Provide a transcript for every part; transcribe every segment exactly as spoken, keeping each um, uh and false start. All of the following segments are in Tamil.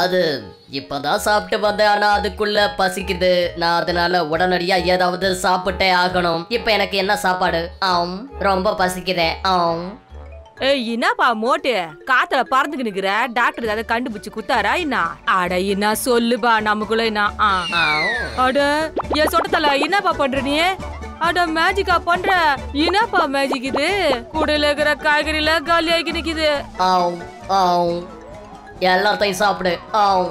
அது இப்பதான் சாப்பிட்டு வந்தேன், ஆனா அதுக்குள்ள பசிக்குது. நான் அதனால உடனடியா ஏதாவது சாப்பிட்டே ஆகணும். இப்ப எனக்கு என்ன சாப்பாடு? ஆம், ரொம்ப பசிக்குதேன். ஆம். ஏய், என்னப்பா மோட்டு காத்துல பறந்துக்கு நிக்கிற? டாக்டர் ஏதாவது கண்டுபிடிச்சு குத்தாரா என்ன? அட என்ன சொல்லுப்பா நமக்குள்ள என்ன? அட என் சொட்டத்தல என்னப்பா பண்ற நீ? அட மேஜிக்கா பண்ற? என்னப்பா மேஜிக் இது? கூடையில இருக்கிற காய்கறில காலி ஆகி நிக்குது. ஆம் ஆம், எல்லாத்தையும் சாப்பிடு. ஆம்.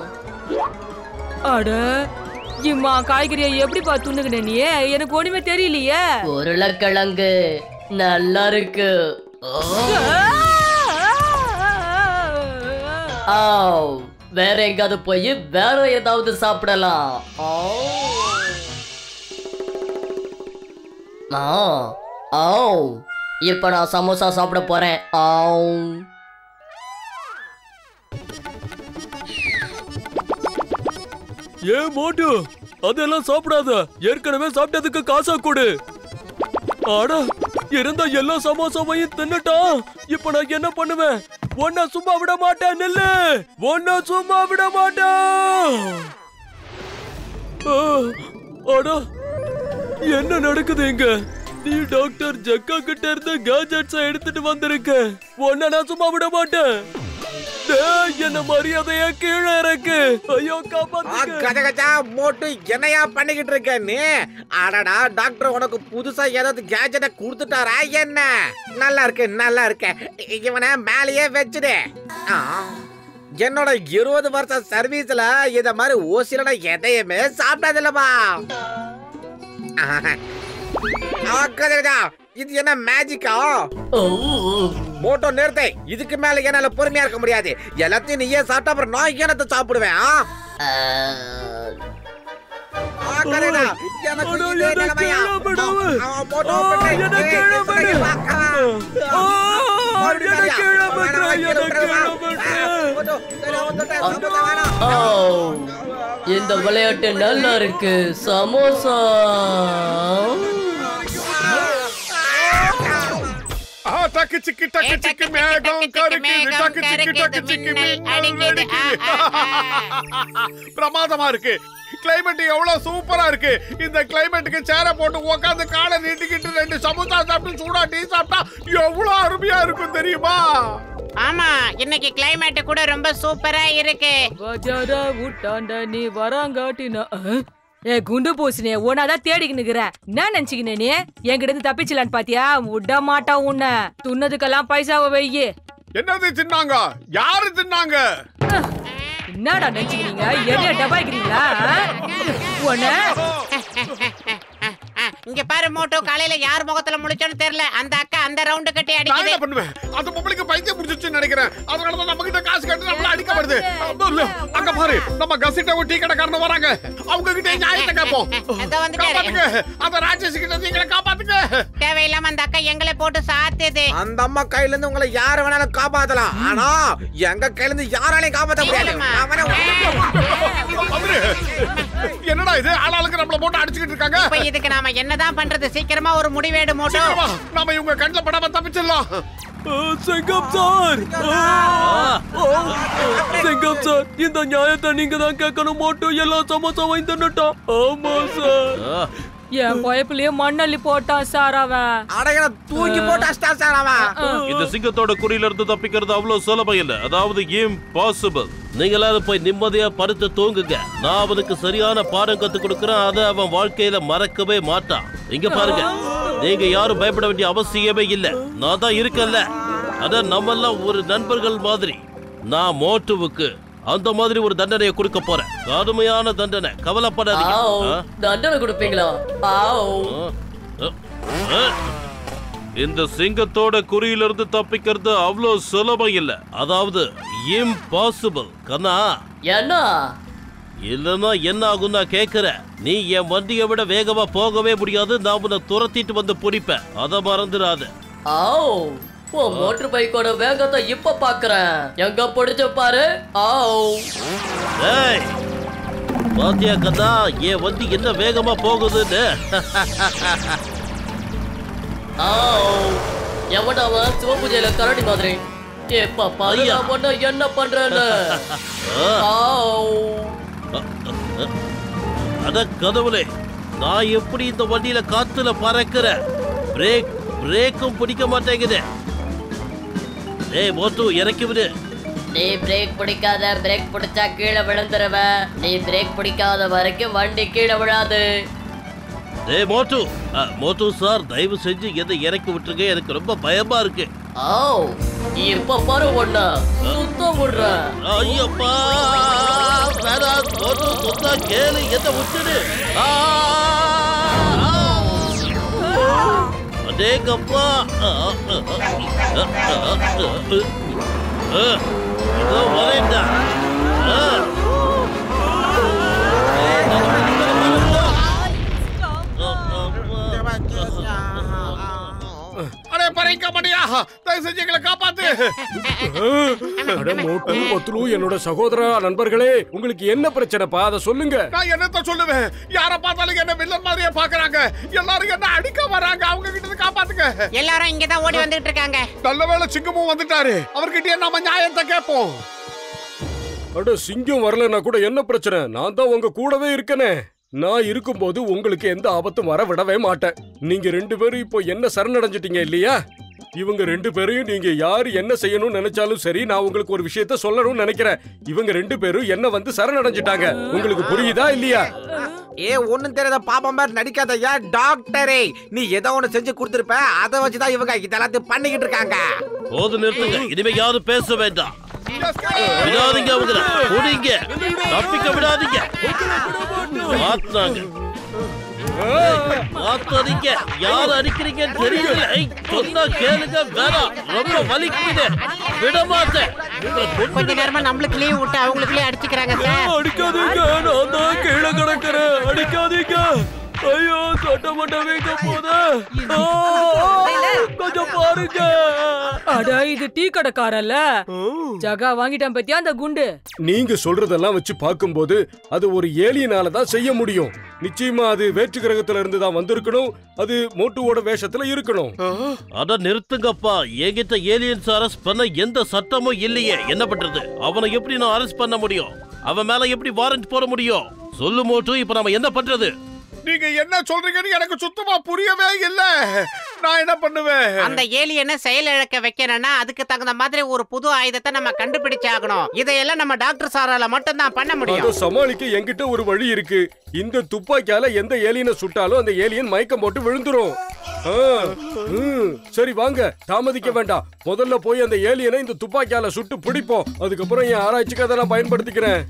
அட இம்மா காய்கறியை எப்படிப்பா துண்ணுக்குன நீ? எனக்கு ஒண்ணுமே தெரியலையே. உருளைக்கிழங்கு நல்லா இருக்கு. வேற எங்காவது போய் வேற ஏதாவது சாப்பிடலாம். இப்ப நான் சமோசா சாப்பிட போறேன். ஏ மோட்டு, அதெல்லாம் சாப்பிடாத. ஏற்கனவே சாப்பிட்டதுக்கு காசா கொடு. ஆடா, இருந்த எல்லா சமோசாவையும் தின்னுட்டா. இப்ப நான் என்ன பண்ணுவேன்? ஒன்ன சும்மா விட மாட்டேன். நில்லு, ஒன்ன சும்மா விட மாட்டேன். அடா, என்ன நடக்குது இங்க? நீ டாக்டர் ஜக்கா கிட்ட இருந்து கேஜெட்ஸ எடுத்துட்டு வந்திருக்க. ஒன்ன நான் சும்மா விட மாட்டேன். என்ன மரியாதையா கீழே இருக்கு. ஐயோ, கஜகஜா மோட்டு என்னையா பண்ணிக்கிட்டு இருக்க நீ? அடடா, டாக்டர் உனக்கு புதுசா ஏதாவது கேஜெட்ட கொடுத்துட்டாரா என்ன? நல்லா இருக்கு நல்லா இருக்க, இவனை மேலேயே வச்சுடு. என்னோட இருபது வருஷம் சர்வீஸ்ல இத மாதிரி ஓசிலனா எதையுமே சாப்பிடாதில்லப்பா. கஜகஜா, இது என்ன மேஜிக்கா? மோட்டோ நேர்த்தை, இதுக்கு மேல என்னால பொறுமையா இருக்க முடியாது. எல்லாத்தையும் நீயே சாப்பிட்டா அப்புறம் நான் என்னத்தை சாப்பிடுவேன்? இந்த விளையாட்டு நல்லா இருக்கு. சமோசா டக்கு சிக்கி டக்கு சிக்கி மேகம் கருக்குது. டக்கு சிக்கி டக்கு சிக்கி மேகம் பிரமாதமா இருக்கு. கிளைமேட் எவ்வளவு சூப்பரா இருக்கு. இந்த கிளைமேட்டுக்கு சேர போட்டு உட்காந்து காலை நீட்டிக்கிட்டு ரெண்டு சமோசா சாப்பிட்டு சூடா டீ சாப்பிட்டா எவ்வளவு அருமையா இருக்கும் தெரியுமா? ஆமா, இன்னைக்கு கிளைமேட் கூட ரொம்ப சூப்பரா இருக்கு. நீ வராங்காட்டினா ஏ குண்டு பூசினே, ஒன்னாதான் தேடிக்கினுக்குற. நான் நினைச்சுக்கினே நீ என்கிட்ட இருந்து தப்பிச்சலான்னு பாத்தியா? விட மாட்டா உன்ன. துண்ணதுக்கெல்லாம் பைசாவை வையி. என்னது தின்னாங்க? யாரு தின்னாங்க? என்னடா நினைச்சுக்கிறீங்க? என்ன டபாய்க்கிறீங்களா உன்ன? இங்க பாரு மோட்டோ, காலையில யார் முகத்துல முடிச்சோன்னு தெரியல. அந்த அக்கா அந்த ரவுண்ட் கட்டி அடிக்குது. என்ன பண்ணுவேன்? அந்த பொம்பளைக்கு பைத்தியம் புடிச்சிருச்சுன்னு நினைக்கிறேன். அதனால தான் நம்ம கிட்ட காசு கட்டி நம்மள அடிக்க வருது. அங்க பாரு, நம்ம கசிட்ட ஒரு டீ கடை காரணம் வராங்க. அவங்க கிட்ட நியாயத்தை கேட்போம். அத வந்துட்டாரு. அந்த ராஜேஷ் கிட்ட நீங்களே காப்பாத்துங்க. தேவையில்லாம அந்த அக்கா எங்களை போட்டு சாத்துது. அந்த அம்மா கையில இருந்து உங்களை யார் வேணாலும் காப்பாத்தலாம். ஆனா எங்க கையில இருந்து யாராலையும் காப்பாத்த முடியாது. என்னடா இது? ஆளாளுக்கு நம்மள போட்டு அடிச்சிட்டு இருக்காங்க. இப்போ இதுக்கு நாம என்னதான் பண்றது? சீக்கிரமா ஒரு முடிவேடு மோட்டோ. நாம இவங்க கண்ணல படாம தப்பிச்சிடலாம். செங்கப் சார், செங்கப் சார், இந்த நியாயத்தை நீங்க தான் கேட்கணும். மோட்டோ எல்லா சமோசாவையும் தின்னுட்டான். ஆமா சார், என் பைப்பிலேயே மண்ணள்ளி போட்டான் சார் அவன். அடகன தூக்கி போட்டான் சார் அவன். இந்த சிங்கத்தோட குறியில இருந்து தப்பிக்கிறது அவ்வளவு சுலபம் இல்ல. அதாவது இம்பாசிபிள். நீங்களாவது போய் நிம்மதியா படுத்து தூங்குங்க. நான் அவனுக்கு சரியான பாடம் கத்து கொடுக்கறேன். அதை அவன் வாழ்க்கையில மறக்கவே மாட்டான். இங்க பாருங்க, நீங்க யாரும் பயப்பட வேண்டிய அவசியமே இல்ல. நான் தான் இருக்கல. அத நம்ம எல்லாம் ஒரு நண்பர்கள் மாதிரி. நான் மோட்டுவுக்கு அந்த மாதிரி ஒரு தண்டனையை கொடுக்க போறேன். கடுமையான தண்டனை. கவலைப்படாதீங்க. தண்டனை கொடுப்பீங்களா? இந்த சிங்கத்தோட குறியிலிருந்து தப்பிக்கிறது அவ்வளவு சுலபம் இல்ல. அதாவது இம்பாசிபிள் கண்ணா. என்ன இல்லன்னா என்ன ஆகும் நான் கேட்கிற? நீ என் வண்டியை விட வேகமா போகவே முடியாது. நான் உன்னை துரத்திட்டு வந்து பிடிப்பேன். அதை மறந்துடாத. மோட்டர் பைக்கோட வேகத்தை இப்ப பாக்குறேன். எங்க பிடிச்ச பாரு. பாத்தியா கதா, என் வண்டி என்ன வேகமா போகுதுன்னு? எவனாவ சிவபூஜையில கரடி மாதிரி. ஏ பாப்பா என்ன என்ன பண்றேன்னு அட கடவுளே நான் எப்படி இந்த வண்டியில காத்துல பறக்குற பிரேக் பிரேக்கும் பிடிக்க மாட்டேங்குதே டேய் மோட்டு இறக்கி விடு நீ பிரேக் பிடிக்காத பிரேக் பிடிச்சா கீழே விழுந்துருவ நீ பிரேக் பிடிக்காத வரைக்கும் வண்டி கீழே விழாது டேய் மோட்டு மோட்டு சார் தயவு செஞ்சு எதை இறக்கி விட்டுருங்க எனக்கு ரொம்ப பயமா இருக்கு ஓ இப்ப பாரு ஒண்ணா சுத்த விடுற ஐயப்பா வேற மோட்டு சுத்த கேளு எதை விட்டுடு அடேங்கப்பா இதோ வரேன்டா अरे परेंका मणिया தயவுசெய்து காப்பாத்து அட மோட்டு பத்லு என்னோட சகோதர நண்பர்களே உங்களுக்கு என்ன பிரச்சனைப்பா அத சொல்லுங்க நான் என்னத்த சொல்லுவேன் யாரை பார்த்தாலும் என்ன வில்லன் மாதிரியே பார்க்கறாங்க எல்லாரும் என்ன அடிக்க வராங்க அவங்க கிட்ட இருந்து காப்பாத்துங்க எல்லாரும் இங்க தான் ஓடி வந்துட்டு இருக்காங்க நல்லவேளை சிங்கமு வந்துட்டாரு அவர்கிட்ட நாம நியாயத்தை கேட்போம் அட சிங்கம் வரலனா கூட என்ன பிரச்சனை நான் தான் உங்க கூடவே இருக்கனே நான் இருக்கும்போது உங்களுக்கு எந்த ஆபத்தும் வர விடவே மாட்டேன் நீங்க ரெண்டு பேரும் இப்போ என்ன சரணடைஞ்சிட்டீங்க இல்லையா இவங்க ரெண்டு பேரையும் நீங்க யார் என்ன செய்யணும்னு நினைச்சாலும் சரி நான் உங்களுக்கு ஒரு விஷயத்தை சொல்லணும்னு நினைக்கிறேன் இவங்க ரெண்டு பேரும் என்ன வந்து சரணடைஞ்சிட்டாங்க உங்களுக்கு புரியுதா இல்லையா ஏ ஒண்ணும் தெரியாத பாப்பா மாதிரி நடிக்காதயா டாக்டரே நீ ஏதோ ஒன்னு செஞ்சு கொடுத்திருப்ப அதை வச்சு தான் இவங்க இதெல்லாம் பண்ணிக்கிட்டு இருக்காங்க போது நிறுத்துங்க இனிமே யாரும் பேச வேண்டாம் விடாதீங்க அவங்கள புடிங்க தப்பிக்க விடாதீங்க மாத்தாங்க மாத்தாதீங்க யார் அடிக்கிறீங்கன்னு தெரியல சொன்னா கேளுங்க வேணாம் ரொம்ப வலிக்குது விட மாட்டேன் கொஞ்ச நேரமா நம்மளுக்கு லீவ் விட்டு அவங்களுக்குள்ளே அடிச்சுக்கிறாங்க சார் அடிக்காதீங்க நான் தான் கீழே கிடக்கிறேன் அடிக்காதீங்க ஐயோ சட்ட மட்ட வைக்க போதா கொஞ்சம் பாருங்க அட இது டீ கடைக்காரல்ல ஜகா வாங்கிட்டான் பத்தியா அந்த குண்டு நீங்க சொல்றதெல்லாம் வச்சு பாக்கும்போது அது ஒரு ஏலியனால தான் செய்ய முடியும் நிச்சயமா அது வேற்று கிரகத்துல இருந்து தான் வந்திருக்கணும் அது மோட்டுவோட வேஷத்துல இருக்கணும் அட நிறுத்துங்கப்பா என்கிட்ட ஏலியன்ஸ் அரெஸ்ட் பண்ண எந்த சட்டமும் இல்லையே என்ன பண்றது அவனை எப்படி நான் அரெஸ்ட் பண்ண முடியும் அவன் மேல எப்படி வாரண்ட் போட முடியும் சொல்லு மோட்டு இப்ப நாம என்ன பண்றது நீங்க என்ன சொல்றீங்கன்னு எனக்கு சுத்தமா புரியவே இல்ல நான் என்ன பண்ணுவேன் அந்த ஏலியனை செயலிழக்க வைக்கணும்னா அதுக்கு தகுந்த மாதிரி ஒரு புது ஆயுதத்தை நம்ம கண்டுபிடிச்சாகணும் இதையெல்லாம் நம்ம டாக்டர் சாரால மட்டும் தான் பண்ண முடியும் அது சமாளிக்க என்கிட்ட ஒரு வழி இருக்கு இந்த துப்பாக்கியால எந்த ஏலியனை சுட்டாலும் அந்த ஏலியன் மயக்கம் போட்டு விழுந்துரும் சரி வாங்க தாமதிக்க வேண்டாம் முதல்ல போய் அந்த ஏலியனை இந்த துப்பாக்கியால சுட்டு பிடிப்போம் அதுக்கப்புறம் என் ஆராய்ச்சிக்கு அதை நான் பயன்படுத்திக்கிறேன்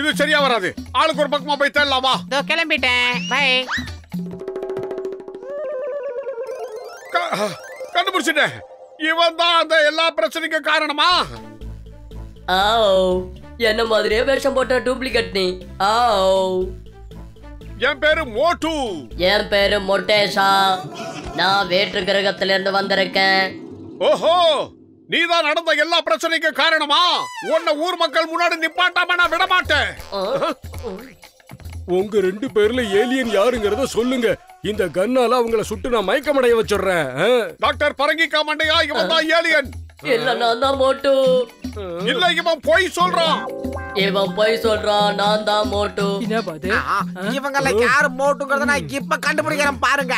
இது சரியா வராது ஆளுக்கு ஒரு பக்கமா போய் தேடலாமா தோ கிளம்பிட்டேன் பை கண்டுபிடிச்சிட்டேன் இவன் தான் அந்த எல்லா பிரச்சனைக்கும் காரணமா ஆ என்ன மாதிரியே வேஷம் போட்ட டூப்ளிகேட் நீ ஆ என் பேரு மோட்டு என் பேரு மொட்டேஷா நான் வேற்று கிரகத்துல இருந்து வந்திருக்கேன் ஓஹோ நீதான் நடந்த எல்லா பிரச்சனைக்கும் காரணமா உன்னை ஊர் மக்கள் முன்னாடி நிப்பாட்டாம நான் விட மாட்டேன் உங்க ரெண்டு பேர்ல ஏலியன் யாருங்கறத சொல்லுங்க இந்த கண்ணால அவங்கள சுட்டு நான் மயக்கமடைய வச்சிடுறேன் டாக்டர் பரங்கி காமண்டையா இவன் தான் ஏலியன் இல்ல நான் தான் மோட்டு இல்ல இவன் போய் சொல்றான் இவன் போய் சொல்றான் நான் தான் மோட்டு இவங்கள யாரு மோட்டுங்கறத நான் இப்ப கண்டுபிடிக்கிறேன் பாருங்க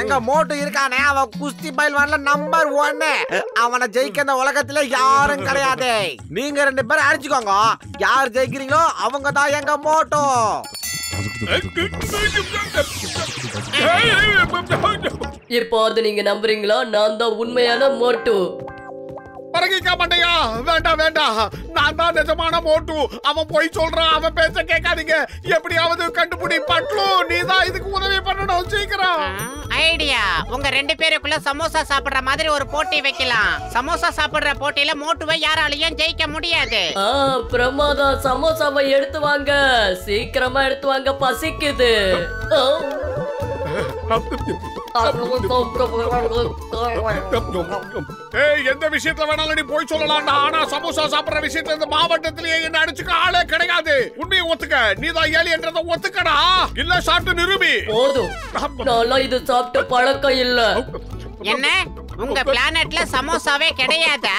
எங்க மோட்டு இருக்கானே அவன் குஸ்தி பயில்வான்ல நம்பர் ஒன்னு அவனை ஜெயிக்க இந்த உலகத்துல யாரும் கிடையாது நீங்க ரெண்டு பேரும் அடிச்சுக்கோங்க யார் ஜெயிக்கிறீங்களோ அவங்க தான் எங்க மோட்டு இப்போ அது நீங்க நம்புறீங்களா நான் தான் உண்மையான மோட்டு பரங்கிக்க மாட்டையா வேண்டாம் வேண்டாம் நான் தான் நிஜமான மோட்டு அவன் போய் சொல்றான் அவன் பேச கேட்காதீங்க எப்படியாவது கண்டுபிடி பட்லு நீ தான் இதுக்கு உதவி பண்ணணும் சீக்கிரம் ஐடியா உங்க ரெண்டு பேருக்குள்ள சமோசா சாப்பிடுற மாதிரி ஒரு போட்டி வைக்கலாம் சமோசா சாப்பிடுற போட்டியில மோட்டுவை யாராலையும் ஜெயிக்க முடியாது பிரமாதம் சமோசாவை எடுத்து வாங்க சீக்கிரமா எடுத்து வாங்க பசிக்குது Hey, get the visit of another Poisolana, Samosa, Sapra visit in the Baba Tatli and Archikala Kadagade. Would be what the guy, neither Yelly under the Watakana, Illa Santa Nurubi. No, like the top to Parakilla. Yena, Unga planetla Samosave Kadayata.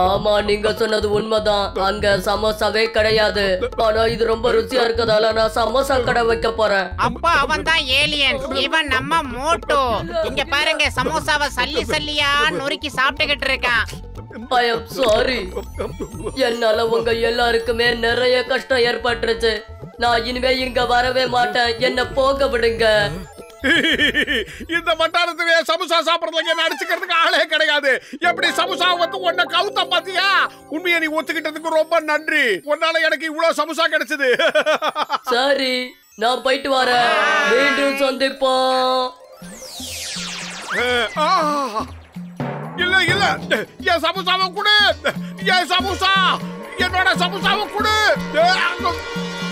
ஆமா நீங்க சொன்னது உண்மைதான் அங்க சமோசாவே கிடையாது ஆனா இது ரொம்ப ருசியா இருக்கதால நான் சமோசா கடை வைக்க போறேன் அப்பா அவன்தான் ஏலியன் இவன் நம்ம மோட்டு இங்க பாருங்க சமோசாவை சல்லி சல்லியா நொறுக்கி சாப்பிட்டுக்கிட்டு இருக்கான் ஐ அம் சாரி என்னால உங்க எல்லாருக்குமே நிறைய கஷ்டம் ஏற்பட்டுருச்சு நான் இனிமே இங்க வரவே மாட்டேன் என்ன போக விடுங்க In the Matarthia, Samusa Sapra, and Archicana Kadagade, Yapri Samusa, what the Kauta Patia, would be any water to the Kuropa Nandri. What are you going to Samusa today? Sorry, now bite to our Yes, Samusa, yes, Samusa, you're not a Samusa.